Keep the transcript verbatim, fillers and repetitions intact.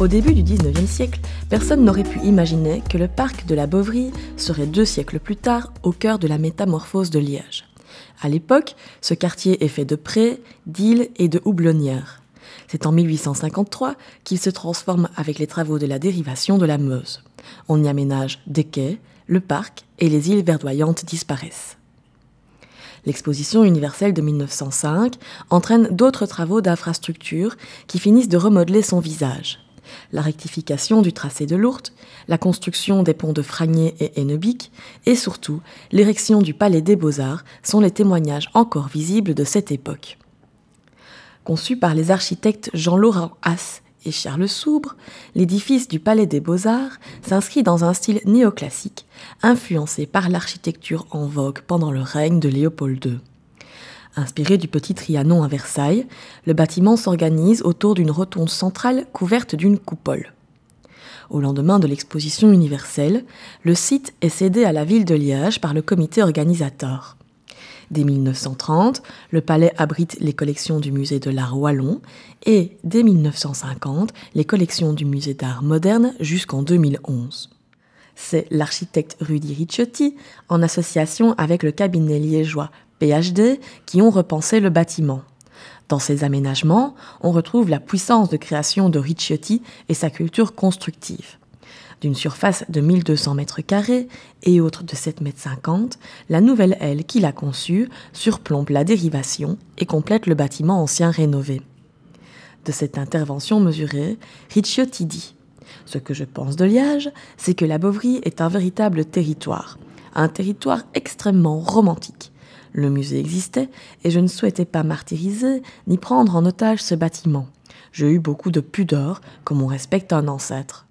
Au début du dix-neuvième siècle, personne n'aurait pu imaginer que le parc de la Boverie serait deux siècles plus tard au cœur de la métamorphose de Liège. À l'époque, ce quartier est fait de prés, d'îles et de houblonnières. C'est en mille huit cent cinquante-trois qu'il se transforme avec les travaux de la dérivation de la Meuse. On y aménage des quais, le parc et les îles verdoyantes disparaissent. L'exposition universelle de mille neuf cent cinq entraîne d'autres travaux d'infrastructure qui finissent de remodeler son visage. La rectification du tracé de l'Ourthe, la construction des ponts de Fragné et Hennebique et surtout l'érection du Palais des Beaux-Arts sont les témoignages encore visibles de cette époque. Conçu par les architectes Jean-Laurent Haas et Charles Soubre, l'édifice du Palais des Beaux-Arts s'inscrit dans un style néoclassique, influencé par l'architecture en vogue pendant le règne de Léopold deux. Inspiré du petit Trianon à Versailles, le bâtiment s'organise autour d'une rotonde centrale couverte d'une coupole. Au lendemain de l'exposition universelle, le site est cédé à la ville de Liège par le comité organisateur. Dès mille neuf cent trente, le palais abrite les collections du musée de l'art wallon et, dès mille neuf cent cinquante, les collections du musée d'art moderne jusqu'en deux mille onze. C'est l'architecte Rudy Ricciotti, en association avec le cabinet liégeois P H D, qui ont repensé le bâtiment. Dans ces aménagements, on retrouve la puissance de création de Ricciotti et sa culture constructive. D'une surface de mille deux cents mètres carrés et autre de sept mètres cinquante, la nouvelle aile qu'il a conçue surplombe la dérivation et complète le bâtiment ancien rénové. De cette intervention mesurée, Ricciotti dit « Ce que je pense de Liège, c'est que la Boverie est un véritable territoire, un territoire extrêmement romantique. Le musée existait et je ne souhaitais pas martyriser ni prendre en otage ce bâtiment. J'ai eu beaucoup de pudeur, comme on respecte un ancêtre. »